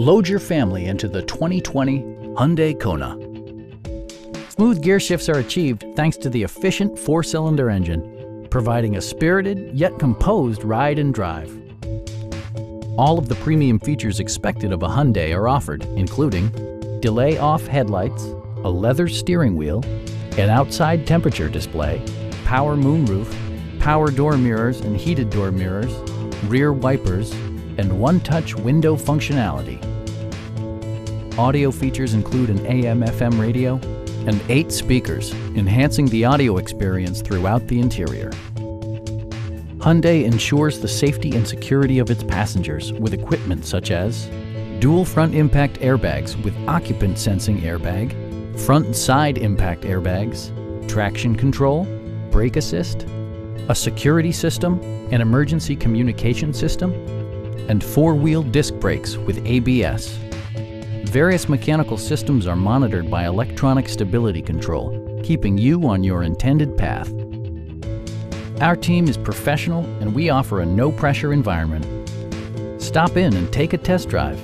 Load your family into the 2020 Hyundai Kona. Smooth gear shifts are achieved thanks to the efficient four-cylinder engine, providing a spirited yet composed ride and drive. All of the premium features expected of a Hyundai are offered, including delay-off headlights, a leather steering wheel, an outside temperature display, power moonroof, power door mirrors and heated door mirrors, rear wipers, and one-touch window functionality. Audio features include an AM/FM radio and 8 speakers, enhancing the audio experience throughout the interior. Hyundai ensures the safety and security of its passengers with equipment such as dual front impact airbags with occupant sensing airbag, front and side impact airbags, traction control, brake assist, a security system, an emergency communication system, and four-wheel disc brakes with ABS. Various mechanical systems are monitored by electronic stability control, keeping you on your intended path. Our team is professional and we offer a no-pressure environment. Stop in and take a test drive.